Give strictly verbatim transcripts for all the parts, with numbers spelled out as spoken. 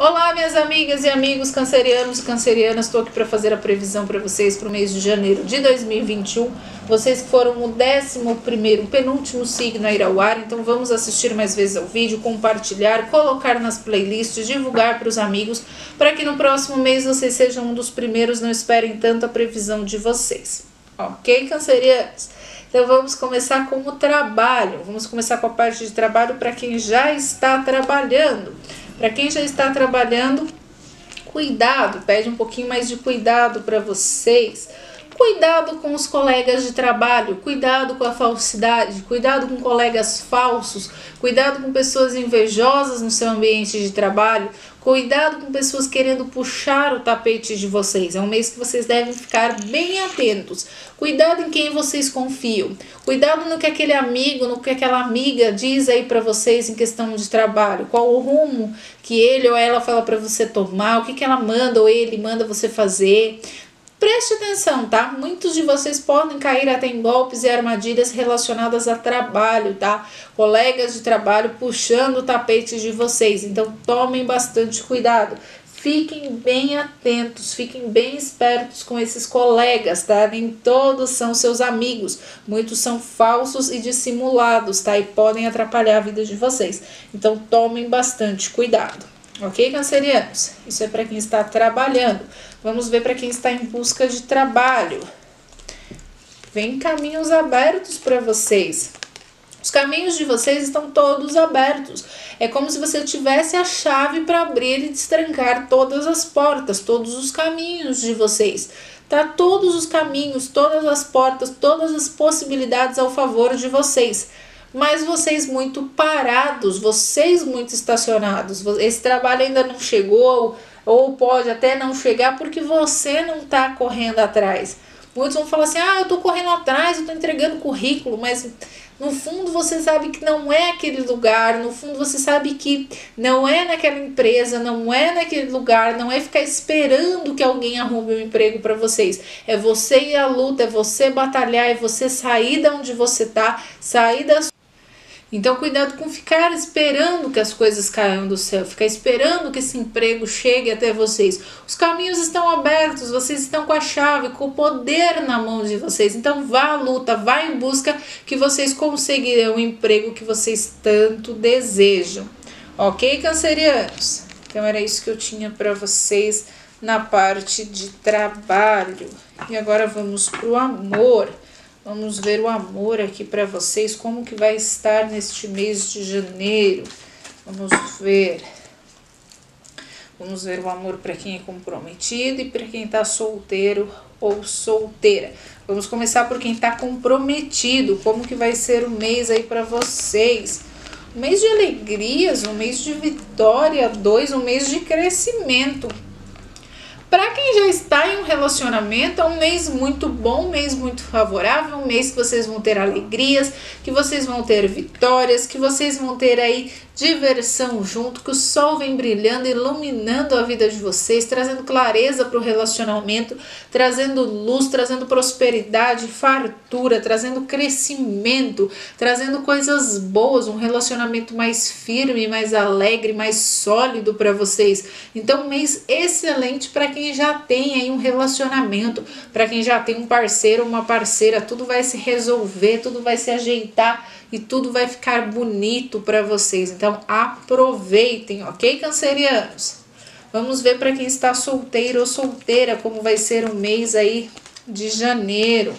Olá, minhas amigas e amigos cancerianos e cancerianas, estou aqui para fazer a previsão para vocês para o mês de janeiro de dois mil e vinte e um. Vocês que foram o décimo primeiro, penúltimo signo a ir ao ar, então vamos assistir mais vezes ao vídeo, compartilhar, colocar nas playlists, divulgar para os amigos, para que no próximo mês vocês sejam um dos primeiros, não esperem tanto a previsão de vocês. Ok, cancerianos? Então vamos começar com o trabalho, vamos começar com a parte de trabalho para quem já está trabalhando. Para quem já está trabalhando, cuidado, pede um pouquinho mais de cuidado para vocês. Cuidado com os colegas de trabalho, cuidado com a falsidade, cuidado com colegas falsos, cuidado com pessoas invejosas no seu ambiente de trabalho, cuidado com pessoas querendo puxar o tapete de vocês. É um mês que vocês devem ficar bem atentos. Cuidado em quem vocês confiam. Cuidado no que aquele amigo, no que aquela amiga diz aí pra vocês em questão de trabalho. Qual o rumo que ele ou ela fala pra você tomar, o que, que ela manda ou ele manda você fazer. Preste atenção, tá? Muitos de vocês podem cair até em golpes e armadilhas relacionadas a trabalho, tá? Colegas de trabalho puxando o tapete de vocês, então tomem bastante cuidado. Fiquem bem atentos, fiquem bem espertos com esses colegas, tá? Nem todos são seus amigos, muitos são falsos e dissimulados, tá? E podem atrapalhar a vida de vocês, então tomem bastante cuidado. Ok, cancerianos? Isso é para quem está trabalhando. Vamos ver para quem está em busca de trabalho. Vem caminhos abertos para vocês. Os caminhos de vocês estão todos abertos. É como se você tivesse a chave para abrir e destrancar todas as portas, todos os caminhos de vocês. Tá todos os caminhos, todas as portas, todas as possibilidades ao favor de vocês. Mas vocês muito parados, vocês muito estacionados, esse trabalho ainda não chegou ou pode até não chegar porque você não está correndo atrás. Muitos vão falar assim, ah, eu estou correndo atrás, eu estou entregando currículo, mas no fundo você sabe que não é aquele lugar, no fundo você sabe que não é naquela empresa, não é naquele lugar, não é ficar esperando que alguém arrume um emprego para vocês. É você ir à luta, é você batalhar, é você sair da onde você está, sair da sua... Então cuidado com ficar esperando que as coisas caiam do céu, ficar esperando que esse emprego chegue até vocês. Os caminhos estão abertos, vocês estão com a chave, com o poder na mão de vocês. Então vá à luta, vá em busca que vocês conseguirão o emprego que vocês tanto desejam. Ok, cancerianos? Então era isso que eu tinha para vocês na parte de trabalho. E agora vamos para o amor. Vamos ver o amor aqui para vocês, como que vai estar neste mês de janeiro. Vamos ver. Vamos ver o amor para quem é comprometido e para quem está solteiro ou solteira. Vamos começar por quem está comprometido. Como que vai ser o mês aí para vocês? Um mês de alegrias, um mês de vitória, dois, um mês de crescimento. Para quem já está em um relacionamento, é um mês muito bom, um mês muito favorável, um mês que vocês vão ter alegrias, que vocês vão ter vitórias, que vocês vão ter aí diversão junto, que o sol vem brilhando, iluminando a vida de vocês, trazendo clareza para o relacionamento, trazendo luz, trazendo prosperidade, fartura, trazendo crescimento, trazendo coisas boas, um relacionamento mais firme, mais alegre, mais sólido para vocês. Então, um mês excelente para quem Quem já tem aí um relacionamento, para quem já tem um parceiro, uma parceira, tudo vai se resolver, tudo vai se ajeitar e tudo vai ficar bonito para vocês. Então aproveitem, ok, cancerianos? Vamos ver para quem está solteiro ou solteira como vai ser o mês aí de janeiro.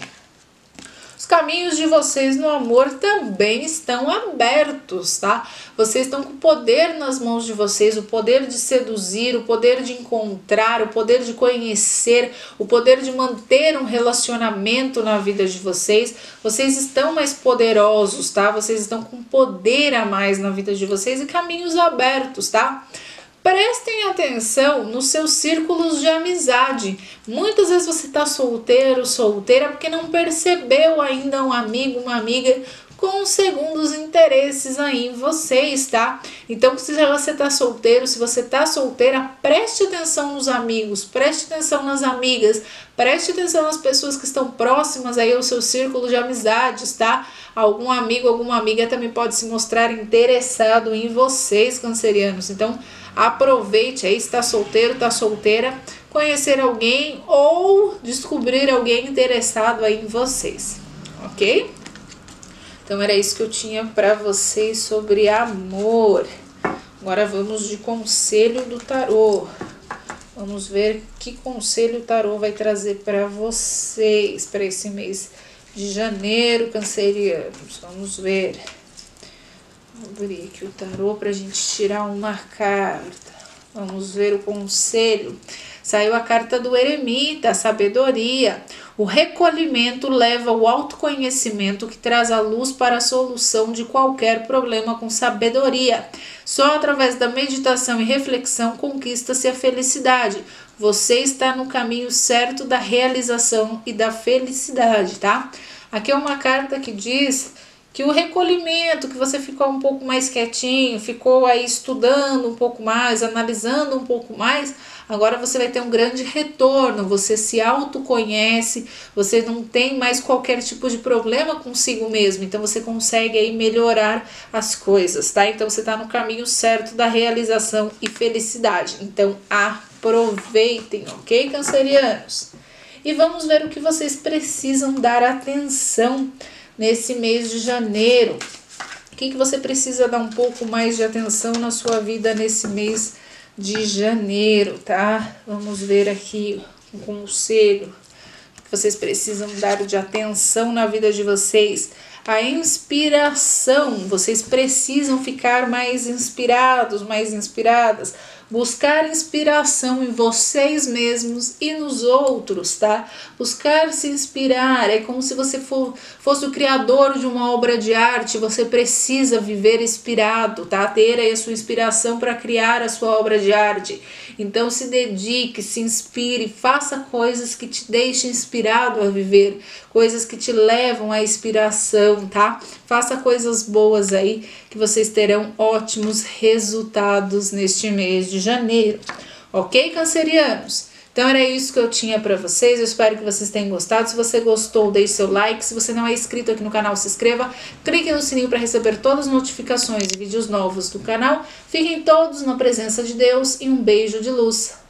Os caminhos de vocês no amor também estão abertos, tá? Vocês estão com o poder nas mãos de vocês, o poder de seduzir, o poder de encontrar, o poder de conhecer, o poder de manter um relacionamento na vida de vocês. Vocês estão mais poderosos, tá? Vocês estão com poder a mais na vida de vocês e caminhos abertos, tá? Prestem atenção nos seus círculos de amizade. Muitas vezes você está solteiro, solteira, porque não percebeu ainda um amigo, uma amiga com segundos interesses aí em vocês, tá? Então, se você tá solteiro, se você tá solteira, preste atenção nos amigos, preste atenção nas amigas, preste atenção nas pessoas que estão próximas aí ao seu círculo de amizades, tá? Algum amigo, alguma amiga também pode se mostrar interessado em vocês, cancerianos. Então, aproveite aí, está solteiro, está solteira, conhecer alguém ou descobrir alguém interessado aí em vocês, ok? Então era isso que eu tinha para vocês sobre amor. Agora vamos de conselho do tarô. Vamos ver que conselho o tarô vai trazer para vocês para esse mês de janeiro, cancerianos. Vamos ver. Vou abrir aqui o tarô para a gente tirar uma carta. Vamos ver o conselho. Saiu a carta do eremita, a sabedoria. O recolhimento leva ao autoconhecimento que traz a luz para a solução de qualquer problema com sabedoria. Só através da meditação e reflexão conquista-se a felicidade. Você está no caminho certo da realização e da felicidade, tá? Aqui é uma carta que diz que o recolhimento, que você ficou um pouco mais quietinho, ficou aí estudando um pouco mais, analisando um pouco mais, agora você vai ter um grande retorno, você se autoconhece, você não tem mais qualquer tipo de problema consigo mesmo, então você consegue aí melhorar as coisas, tá? Então você tá no caminho certo da realização e felicidade, então aproveitem, ok, cancerianos? E vamos ver o que vocês precisam dar atenção nesse mês de janeiro. O que, que você precisa dar um pouco mais de atenção na sua vida nesse mês de janeiro, tá? Vamos ver aqui um conselho que vocês precisam dar de atenção na vida de vocês. A inspiração, vocês precisam ficar mais inspirados, mais inspiradas. Buscar inspiração em vocês mesmos e nos outros, tá? Buscar se inspirar, é como se você for, fosse o criador de uma obra de arte, você precisa viver inspirado, tá? Ter aí a sua inspiração para criar a sua obra de arte. Então se dedique, se inspire, faça coisas que te deixem inspirado a viver, coisas que te levam à inspiração, tá? Faça coisas boas aí, que vocês terão ótimos resultados neste mês de janeiro, ok, cancerianos? Então era isso que eu tinha para vocês, eu espero que vocês tenham gostado. Se você gostou, deixe seu like, se você não é inscrito aqui no canal, se inscreva, clique no sininho para receber todas as notificações e vídeos novos do canal. Fiquem todos na presença de Deus e um beijo de luz.